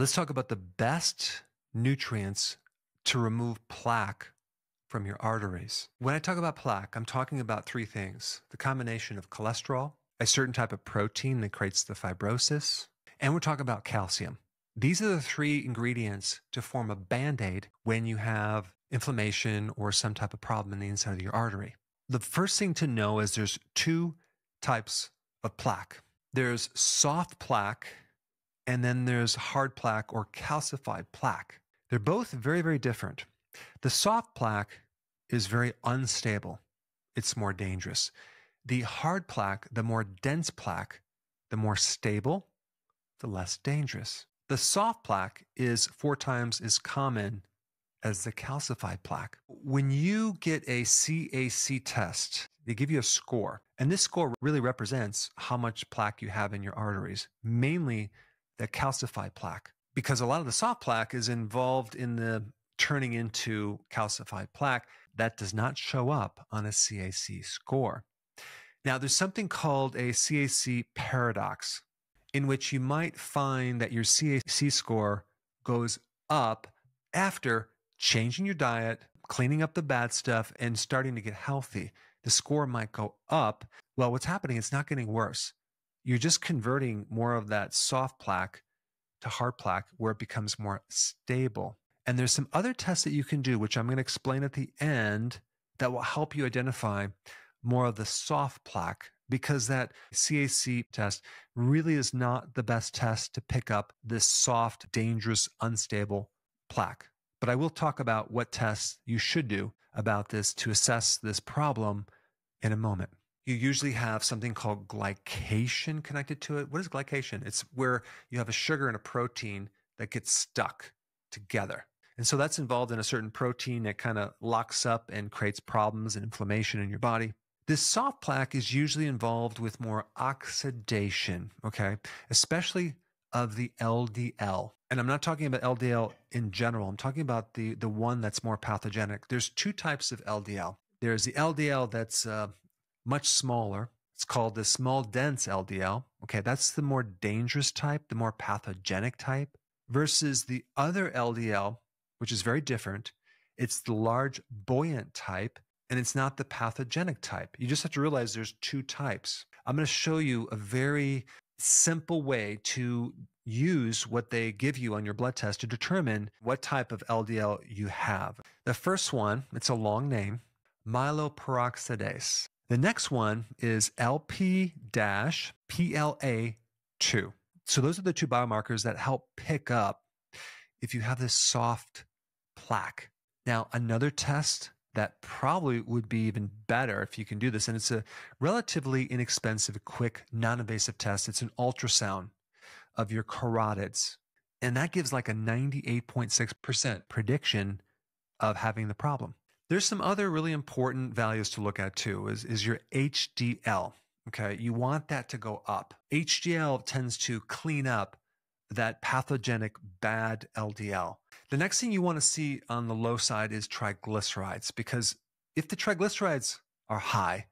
Let's talk about the best nutrients to remove plaque from your arteries. When I talk about plaque, I'm talking about three things: the combination of cholesterol, a certain type of protein that creates the fibrosis, and we're talking about calcium. These are the three ingredients to form a Band-Aid when you have inflammation or some type of problem in the inside of your artery. The first thing to know is there's two types of plaque. There's soft plaque, and then there's hard plaque or calcified plaque. They're both very, very different. The soft plaque is very unstable. It's more dangerous. The hard plaque, the more dense plaque, the more stable, the less dangerous. The soft plaque is 4 times as common as the calcified plaque. When you get a CAC test, they give you a score, and this score really represents how much plaque you have in your arteries, mainly the calcified plaque, because a lot of the soft plaque is involved in the turning into calcified plaque. That does not show up on a CAC score. Now, there's something called a CAC paradox, in which you might find that your CAC score goes up after changing your diet, cleaning up the bad stuff, and starting to get healthy. The score might go up. Well, what's happening, it's not getting worse. You're just converting more of that soft plaque to hard plaque, where it becomes more stable. And there's some other tests that you can do, which I'm going to explain at the end, that will help you identify more of the soft plaque, because that CAC test really is not the best test to pick up this soft, dangerous, unstable plaque. But I will talk about what tests you should do about this to assess this problem in a moment. You usually have something called glycation connected to it. What is glycation? It's where you have a sugar and a protein that gets stuck together. And so that's involved in a certain protein that kind of locks up and creates problems and inflammation in your body. This soft plaque is usually involved with more oxidation, okay? Especially of the LDL. And I'm not talking about LDL in general. I'm talking about the one that's more pathogenic. There's 2 types of LDL. There's the LDL that's much smaller. It's called the small dense LDL. Okay, that's the more dangerous type, the more pathogenic type, versus the other LDL, which is very different. It's the large buoyant type, and it's not the pathogenic type. You just have to realize there's 2 types. I'm going to show you a very simple way to use what they give you on your blood test to determine what type of LDL you have. The first one, it's a long name, myeloperoxidase. The next one is Lp_PLA2. So those are the 2 biomarkers that help pick up if you have this soft plaque. Now, another test that probably would be even better if you can do this, and it's a relatively inexpensive, quick, non-invasive test. It's an ultrasound of your carotids, and that gives like a 98.6% prediction of having the problem. There's some other really important values to look at too, is your HDL, okay? You want that to go up. HDL tends to clean up that pathogenic bad LDL. The next thing you want to see on the low side is triglycerides, because if the triglycerides are high,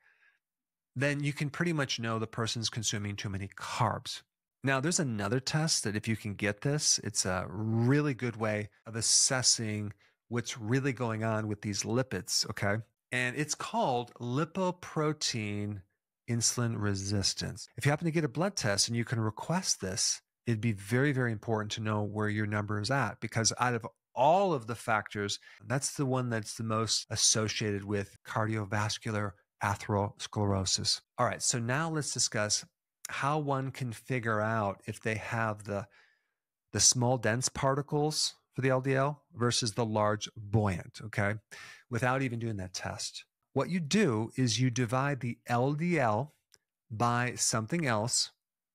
then you can pretty much know the person's consuming too many carbs. Now, there's another test that if you can get this, it's a really good way of assessing what's really going on with these lipids, okay? And it's called lipoprotein insulin resistance. If you happen to get a blood test and you can request this, it'd be very, very important to know where your number is at, because out of all of the factors, that's the one that's the most associated with cardiovascular atherosclerosis. All right, so now let's discuss how one can figure out if they have the small dense particles for the LDL versus the large buoyant, okay, without even doing that test. What you do is you divide the LDL by something else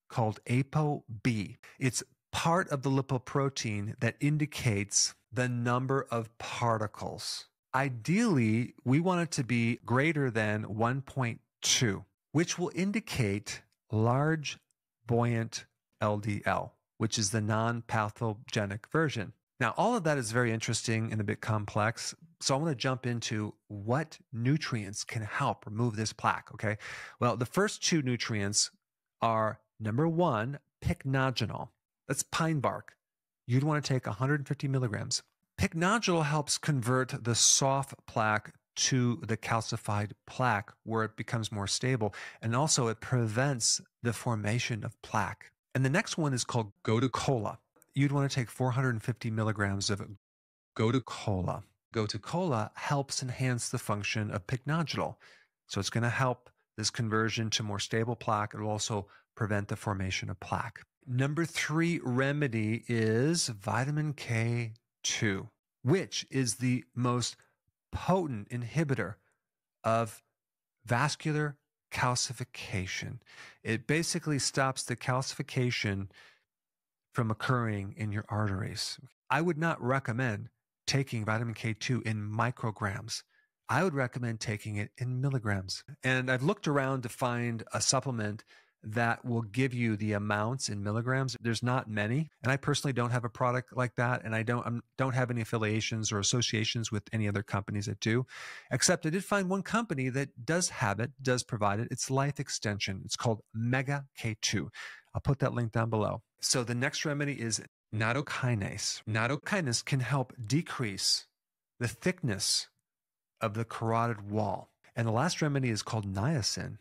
called ApoB. It's part of the lipoprotein that indicates the number of particles. Ideally, we want it to be greater than 1.2, which will indicate large buoyant LDL, which is the non-pathogenic version. Now, all of that is very interesting and a bit complex, so I want to jump into what nutrients can help remove this plaque, okay? Well, the first 2 nutrients are, number 1, pycnogenol. That's pine bark. you'd want to take 150 milligrams. Pycnogel helps convert the soft plaque to the calcified plaque where it becomes more stable, and also it prevents the formation of plaque. And the next one is called gotu kola. You'd want to take 450 milligrams of gotu kola. Gotu kola helps enhance the function of pycnogel. So it's going to help this conversion to more stable plaque. It will also prevent the formation of plaque. Number three remedy is vitamin K2, which is the most potent inhibitor of vascular calcification. It basically stops the calcification from occurring in your arteries. I would not recommend taking vitamin K2 in micrograms. I would recommend taking it in milligrams. And I've looked around to find a supplement that will give you the amounts in milligrams. There's not many, and I personally don't have a product like that, and I don't have any affiliations or associations with any other companies that do, except I did find one company that does have it, does provide it. It's Life Extension. It's called Mega K2. I'll put that link down below. So the next remedy is nattokinase. Nattokinase can help decrease the thickness of the carotid wall. And the last remedy is called niacin.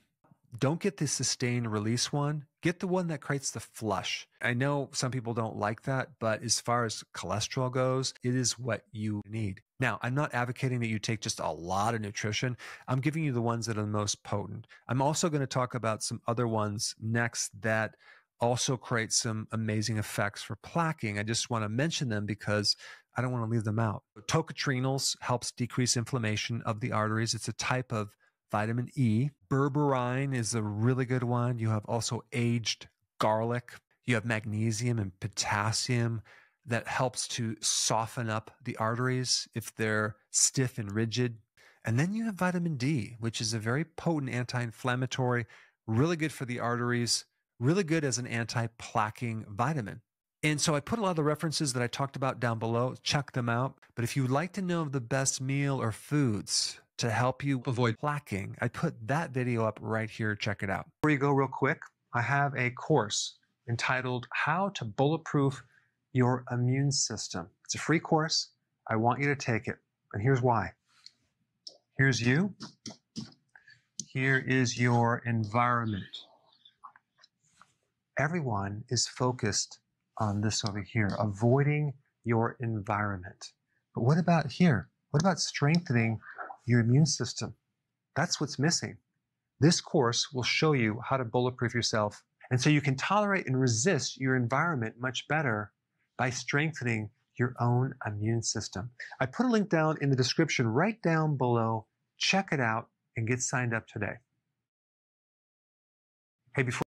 Don't get the sustained release one. Get the one that creates the flush. I know some people don't like that, but as far as cholesterol goes, it is what you need. Now, I'm not advocating that you take just a lot of nutrition. I'm giving you the ones that are the most potent. I'm also going to talk about some other ones next that also create some amazing effects for plaquing. I just want to mention them because I don't want to leave them out. Tocotrienols helps decrease inflammation of the arteries. It's a type of vitamin E. Berberine is a really good one. You have also aged garlic. You have magnesium and potassium that helps to soften up the arteries if they're stiff and rigid. And then you have vitamin D, which is a very potent anti-inflammatory, really good for the arteries, really good as an anti-plaquing vitamin. And so I put a lot of the references that I talked about down below. Check them out. But if you'd like to know the best meal or foods to help you avoid plaquing, I put that video up right here. Check it out. Before you go real quick, I have a course entitled How to Bulletproof Your Immune System. It's a free course. I want you to take it. And here's why. Here's you. Here is your environment. Everyone is focused on this over here, avoiding your environment. But what about here? What about strengthening your immune system? That's what's missing. This course will show you how to bulletproof yourself. And so you can tolerate and resist your environment much better by strengthening your own immune system. I put a link down in the description right down below. Check it out and get signed up today. Hey, before